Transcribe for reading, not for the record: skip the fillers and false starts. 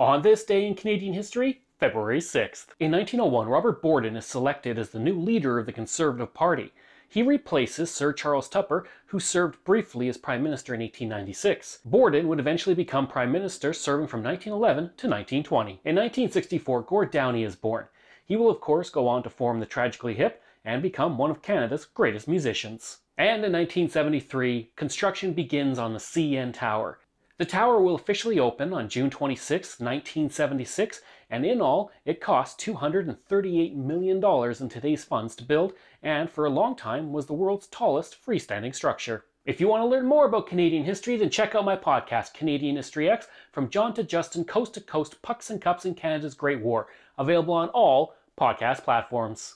On this day in Canadian history, February 6th. In 1901, Robert Borden is selected as the new leader of the Conservative Party. He replaces Sir Charles Tupper, who served briefly as Prime Minister in 1896. Borden would eventually become Prime Minister, serving from 1911 to 1920. In 1964, Gord Downie is born. He will of course go on to form the Tragically Hip and become one of Canada's greatest musicians. And in 1973, construction begins on the CN Tower. The tower will officially open on June 26, 1976, and in all, it cost $238 million in today's funds to build, and for a long time was the world's tallest freestanding structure. If you want to learn more about Canadian history, then check out my podcast, Canadian History X, From John to Justin, Coast to Coast, Pucks and Cups in Canada's Great War, available on all podcast platforms.